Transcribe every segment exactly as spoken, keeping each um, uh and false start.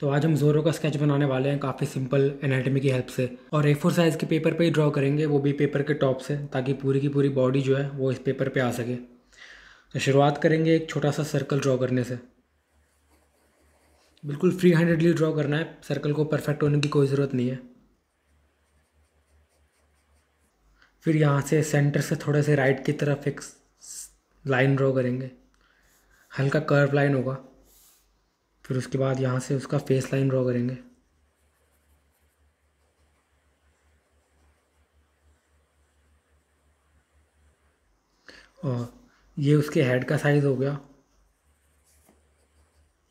तो आज हम ज़ोरो का स्केच बनाने वाले हैं काफ़ी सिंपल एनाटॉमी की हेल्प से, और ए फोर साइज़ के पेपर पे ही ड्रॉ करेंगे, वो भी पेपर के टॉप से, ताकि पूरी की पूरी बॉडी जो है वो इस पेपर पे आ सके। तो शुरुआत करेंगे एक छोटा सा सर्कल ड्रॉ करने से। बिल्कुल फ्री हैंडेडली ड्रॉ करना है, सर्कल को परफेक्ट होने की कोई ज़रूरत नहीं है। फिर यहाँ से सेंटर से थोड़े से राइट की तरफ एक लाइन ड्रॉ करेंगे, हल्का कर्व लाइन होगा। फिर उसके बाद यहाँ से उसका फेस लाइन ड्रॉ करेंगे। और ये उसके हेड का साइज़ हो गया।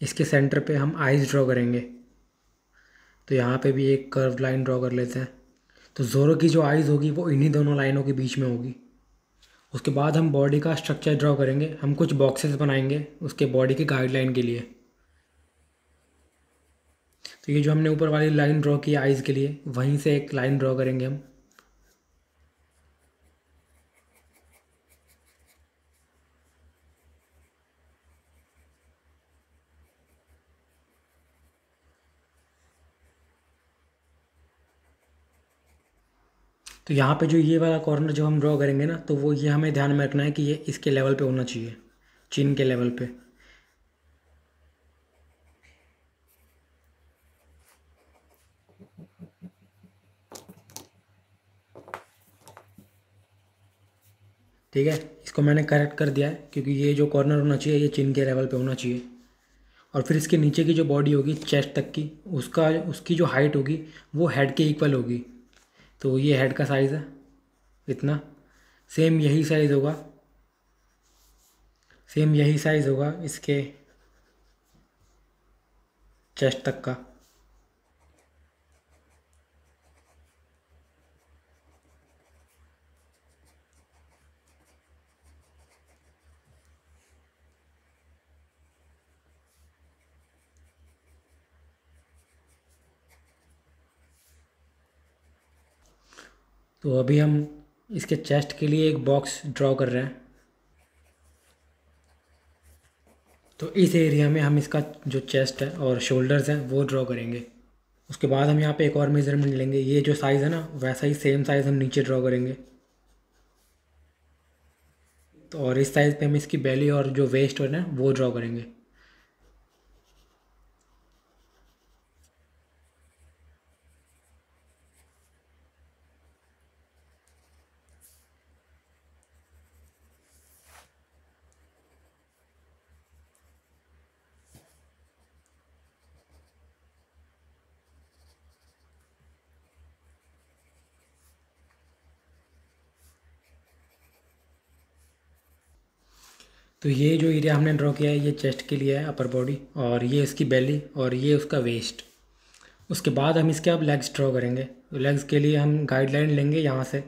इसके सेंटर पे हम आइज़ ड्रॉ करेंगे, तो यहाँ पे भी एक कर्व लाइन ड्रॉ कर लेते हैं। तो ज़ोरो की जो आइज़ होगी वो इन्हीं दोनों लाइनों के बीच में होगी। उसके बाद हम बॉडी का स्ट्रक्चर ड्रॉ करेंगे। हम कुछ बॉक्सेस बनाएंगे उसके बॉडी के गाइडलाइन के लिए। तो ये जो हमने ऊपर वाली लाइन ड्रॉ की आइज़ के लिए, वहीं से एक लाइन ड्रॉ करेंगे हम। तो यहाँ पे जो ये वाला कॉर्नर जो हम ड्रॉ करेंगे ना, तो वो ये हमें ध्यान में रखना है कि ये इसके लेवल पे होना चाहिए, चिन के लेवल पे। ठीक है, इसको मैंने करेक्ट कर दिया है, क्योंकि ये जो कॉर्नर होना चाहिए ये चिन के लेवल पे होना चाहिए। और फिर इसके नीचे की जो बॉडी होगी चेस्ट तक की, उसका उसकी जो हाइट होगी वो हेड के इक्वल होगी। तो ये हेड का साइज़ है इतना, सेम यही साइज़ होगा सेम यही साइज़ होगा इसके चेस्ट तक का। तो अभी हम इसके चेस्ट के लिए एक बॉक्स ड्रॉ कर रहे हैं। तो इस एरिया में हम इसका जो चेस्ट है और शोल्डर्स हैं वो ड्रॉ करेंगे। उसके बाद हम यहाँ पे एक और मेज़रमेंट लेंगे। ये जो साइज़ है ना, वैसा ही सेम साइज़ हम नीचे ड्रॉ करेंगे। तो और इस साइज़ पे हम इसकी बेली और जो वेस्ट है ना वो ड्रॉ करेंगे। तो ये जो एरिया हमने ड्रॉ किया है ये चेस्ट के लिए है, अपर बॉडी, और ये इसकी बेली और ये उसका वेस्ट। उसके बाद हम इसके अब लेग्स ड्रॉ करेंगे। तो लेग्स के लिए हम गाइडलाइन लेंगे यहाँ से,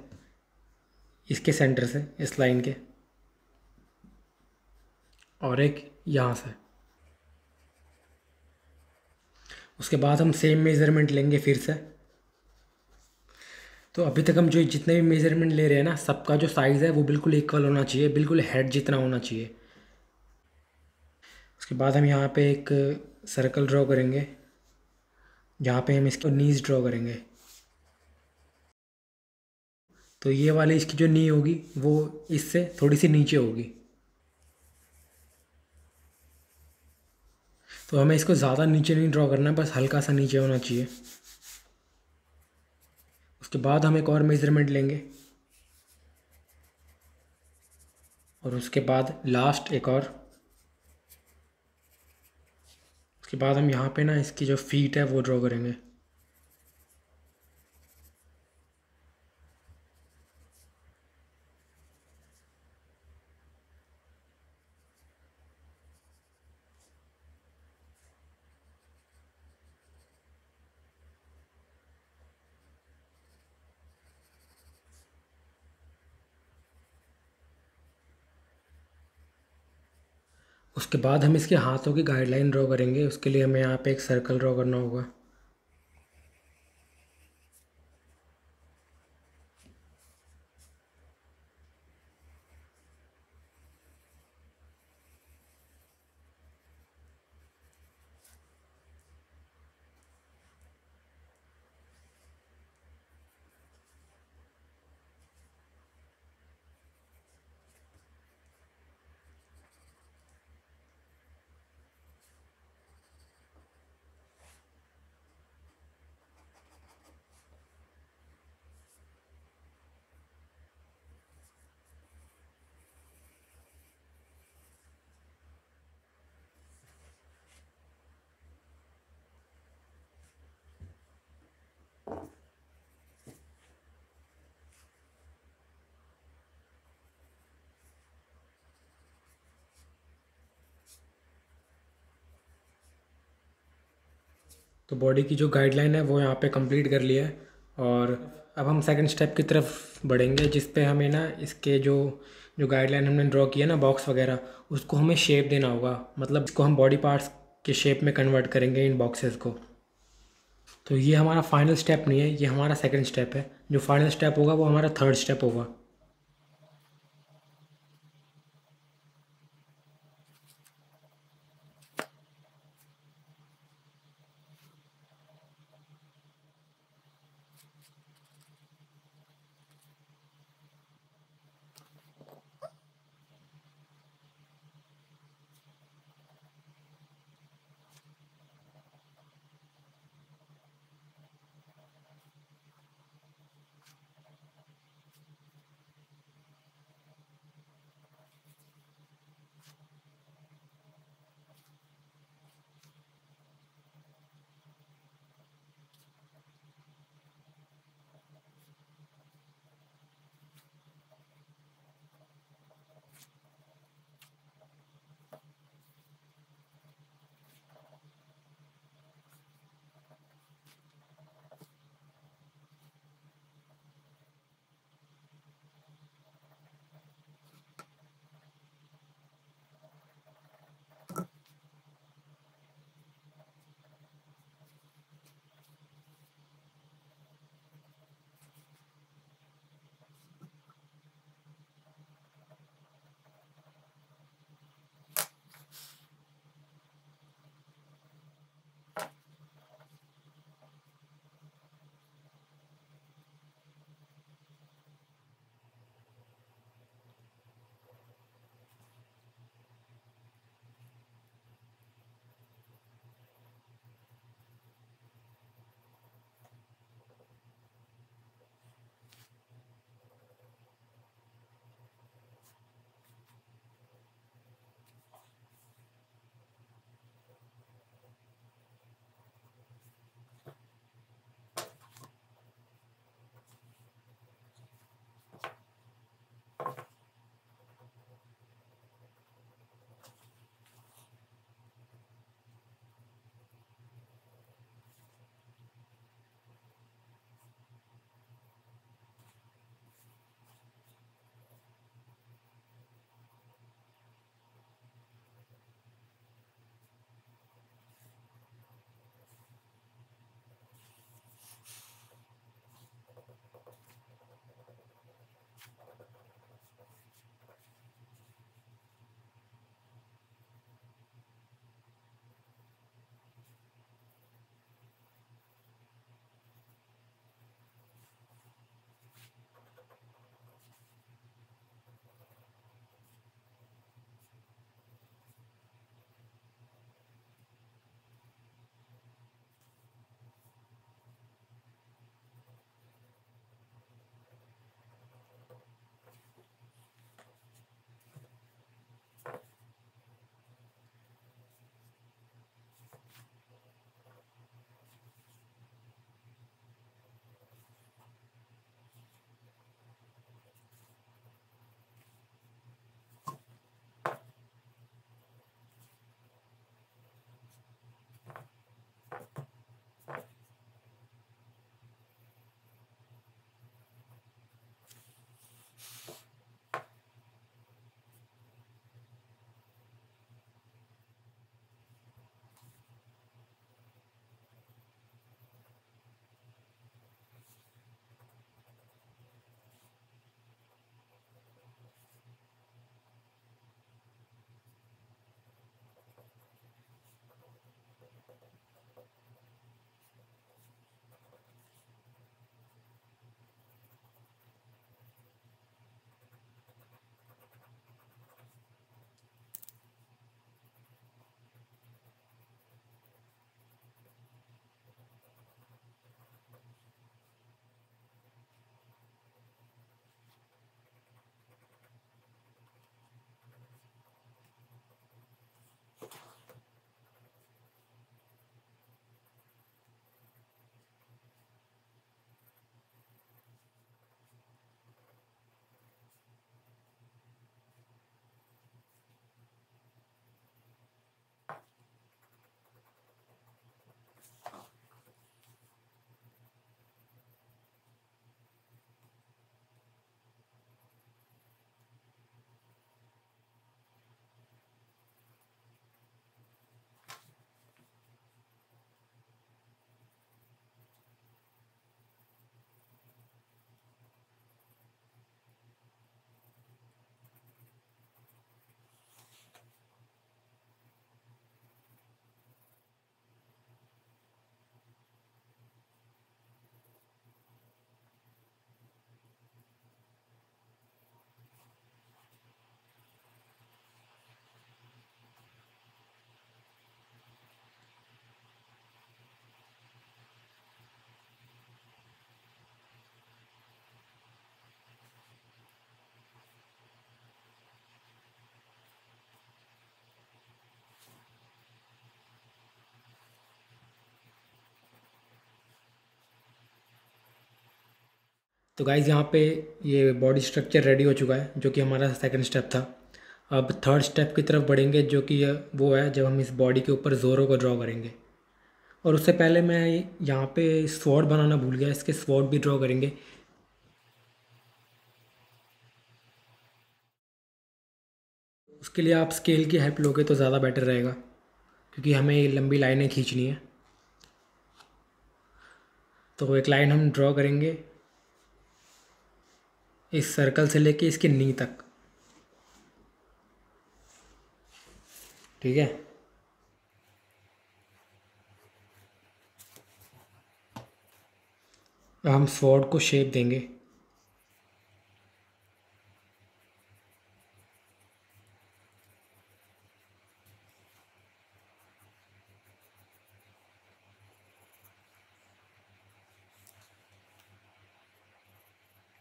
इसके सेंटर से, इस लाइन के, और एक यहाँ से। उसके बाद हम सेम मेज़रमेंट लेंगे फिर से। तो अभी तक हम जो जितने भी मेज़रमेंट ले रहे हैं ना, सबका जो साइज़ है वो बिल्कुल इक्वल होना चाहिए, बिल्कुल हेड जितना होना चाहिए। उसके बाद हम यहाँ पे एक सर्कल ड्रॉ करेंगे, जहाँ पे हम इसकी नीज़ ड्रॉ करेंगे। तो ये वाली इसकी जो नी होगी वो इससे थोड़ी सी नीचे होगी। तो हमें इसको ज़्यादा नीचे नहीं ड्रॉ करना है, बस हल्का सा नीचे होना चाहिए। उसके बाद हम एक और मेज़रमेंट लेंगे, और उसके बाद लास्ट एक और। उसके बाद हम यहाँ पे ना इसकी जो फीट है वो ड्रॉ करेंगे। उसके बाद हम इसके हाथों की गाइडलाइन ड्रॉ करेंगे। उसके लिए हमें यहाँ पे एक सर्कल ड्रॉ करना होगा। तो बॉडी की जो गाइडलाइन है वो यहाँ पे कंप्लीट कर लिया है। और अब हम सेकंड स्टेप की तरफ बढ़ेंगे, जिस पे हमें ना इसके जो जो गाइडलाइन हमने ड्रॉ किया ना बॉक्स वगैरह, उसको हमें शेप देना होगा। मतलब इसको हम बॉडी पार्ट्स के शेप में कन्वर्ट करेंगे इन बॉक्सेस को। तो ये हमारा फाइनल स्टेप नहीं है, ये हमारा सेकंड स्टेप है। जो फाइनल स्टेप होगा वो हमारा थर्ड स्टेप होगा। तो गाइज़ यहाँ पे ये बॉडी स्ट्रक्चर रेडी हो चुका है जो कि हमारा सेकंड स्टेप था। अब थर्ड स्टेप की तरफ बढ़ेंगे जो कि वो है जब हम इस बॉडी के ऊपर ज़ोरो को ड्रॉ करेंगे। और उससे पहले मैं यहाँ पे स्वॉर्ड बनाना भूल गया, इसके स्वॉर्ड भी ड्रॉ करेंगे। उसके लिए आप स्केल की हेल्प लोगे तो ज़्यादा बेटर रहेगा क्योंकि हमें लंबी लाइनें खींचनी है। तो एक लाइन हम ड्रॉ करेंगे इस सर्कल से लेके इसकी नी तक, ठीक है। हम स्वॉर्ड को शेप देंगे।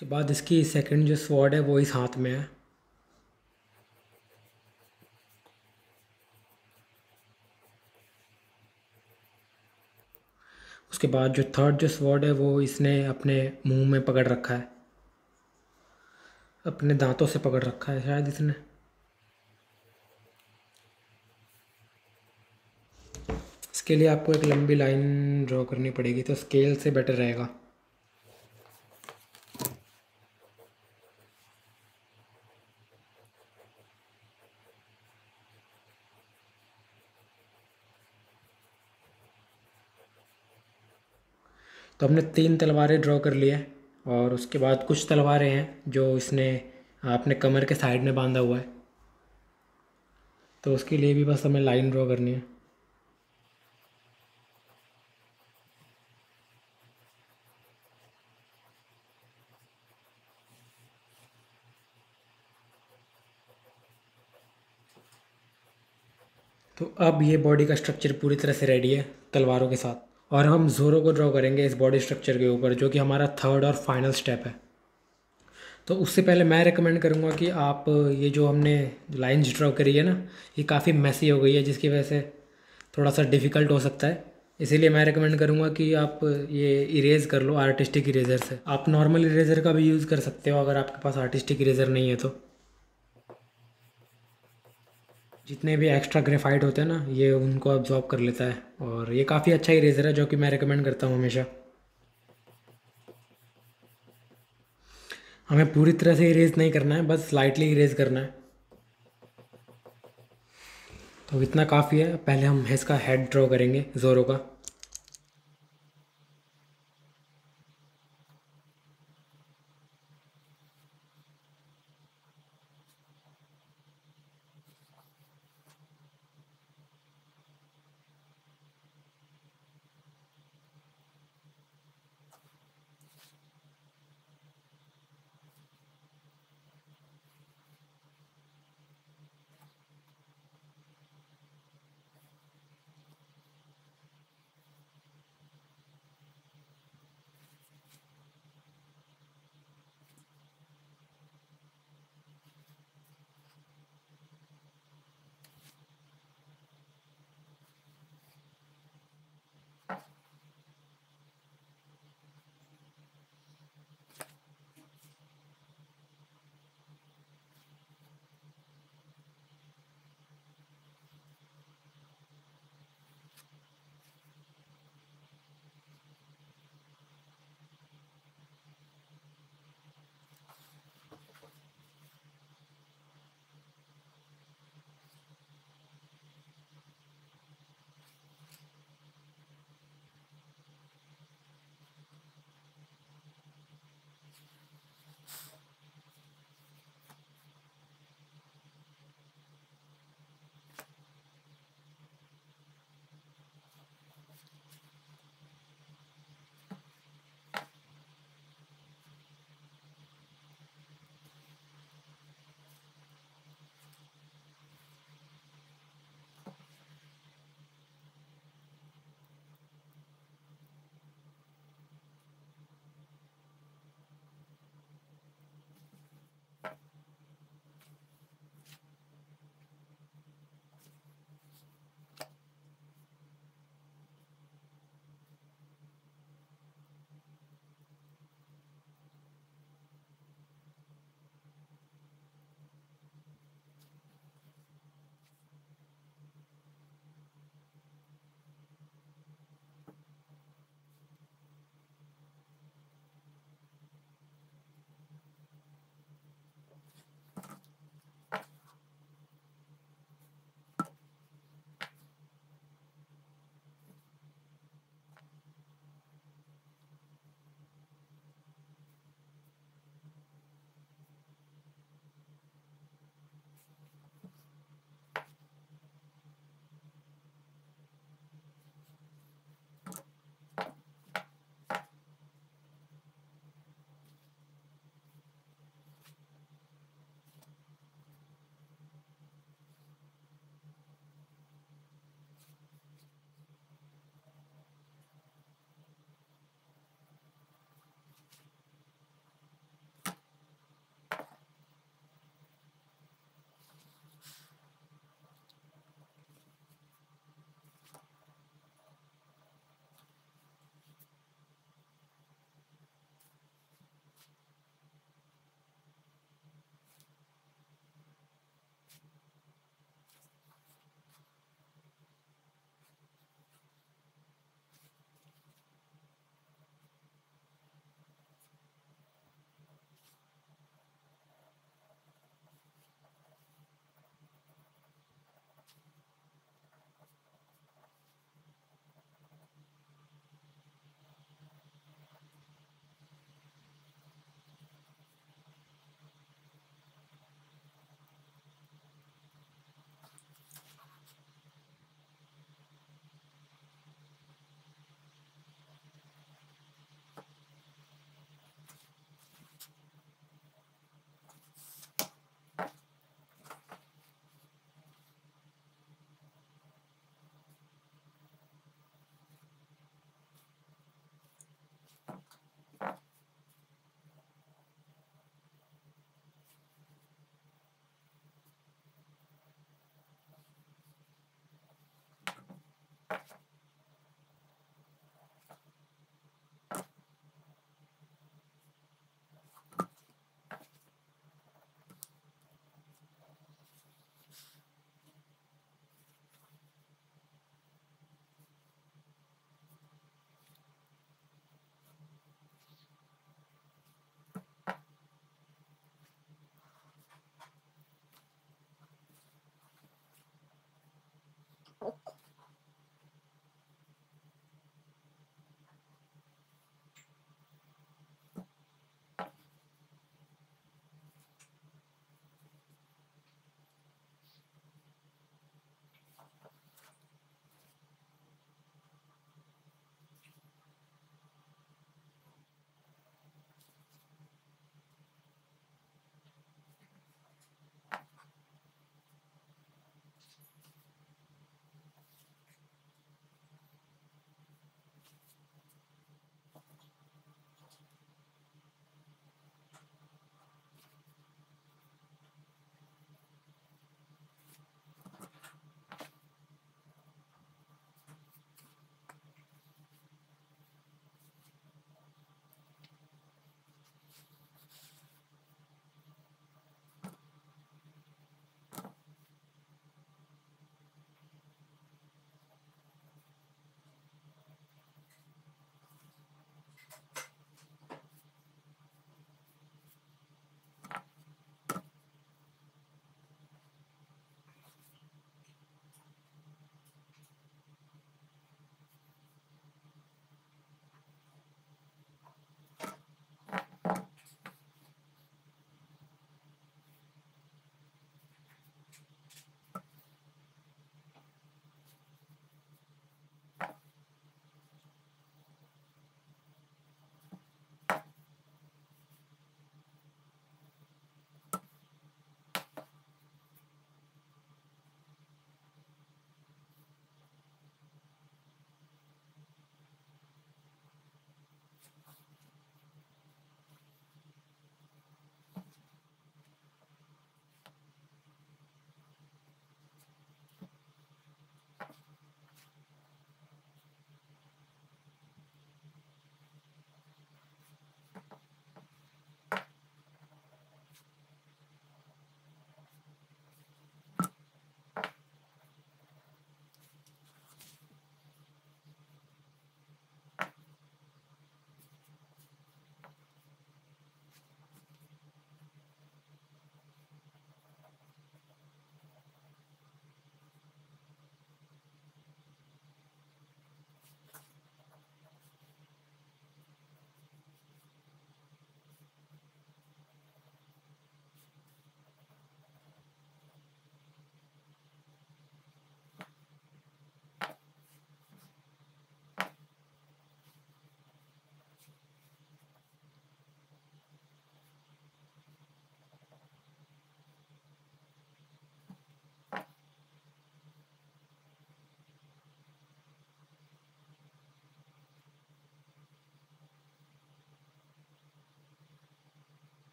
के बाद इसकी सेकंड जो स्वॉर्ड है वो इस हाथ में है। उसके बाद जो थर्ड जो स्वॉर्ड है वो इसने अपने मुंह में पकड़ रखा है, अपने दांतों से पकड़ रखा है शायद इसने। इसके लिए आपको एक लंबी लाइन ड्रॉ करनी पड़ेगी तो स्केल से बेटर रहेगा। तो हमने तीन तलवारें ड्रॉ कर लिए और उसके बाद कुछ तलवारें हैं जो इसने अपने कमर के साइड में बांधा हुआ है, तो उसके लिए भी बस हमें लाइन ड्रॉ करनी है। तो अब ये बॉडी का स्ट्रक्चर पूरी तरह से रेडी है तलवारों के साथ, और हम ज़ोरो को ड्रॉ करेंगे इस बॉडी स्ट्रक्चर के ऊपर जो कि हमारा थर्ड और फाइनल स्टेप है। तो उससे पहले मैं रेकमेंड करूँगा कि आप ये जो हमने लाइंस ड्रॉ करी है ना, ये काफ़ी मैसी हो गई है जिसकी वजह से थोड़ा सा डिफ़िकल्ट हो सकता है। इसीलिए मैं रेकमेंड करूँगा कि आप ये इरेज़ कर लो आर्टिस्टिक इरेज़र से। आप नॉर्मल इरेज़र का भी यूज़ कर सकते हो अगर आपके पास आर्टिस्टिक इरेज़र नहीं है तो। जितने भी एक्स्ट्रा ग्रेफाइट होते हैं ना ये उनको अब्जॉर्ब कर लेता है, और ये काफ़ी अच्छा इरेज़र है जो कि मैं रेकमेंड करता हूँ हमेशा। हमें पूरी तरह से इरेज़ नहीं करना है, बस लाइटली इरेज़ करना है। तो इतना काफ़ी है। पहले हम इसका हेड ड्रॉ करेंगे ज़ोरो का।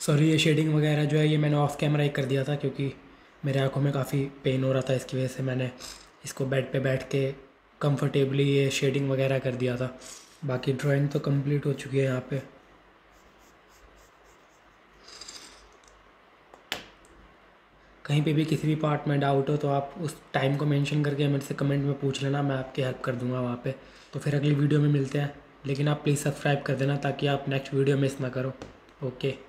सॉरी, ये शेडिंग वगैरह जो है ये मैंने ऑफ कैमरा ही कर दिया था क्योंकि मेरे आँखों में काफ़ी पेन हो रहा था, इसकी वजह से मैंने इसको बेड पे बैठ के कंफर्टेबली ये शेडिंग वगैरह कर दिया था। बाकी ड्राइंग तो कंप्लीट हो चुकी है यहाँ पे। कहीं पे भी किसी भी पार्ट में डाउट हो तो आप उस टाइम को मेंशन करके मेरे से कमेंट में पूछ लेना, मैं आपकी हेल्प कर दूंगा वहाँ पे। तो फिर अगली वीडियो में मिलते हैं, लेकिन आप प्लीज़ सब्सक्राइब कर देना ताकि आप नेक्स्ट वीडियो मिस ना करो। ओके।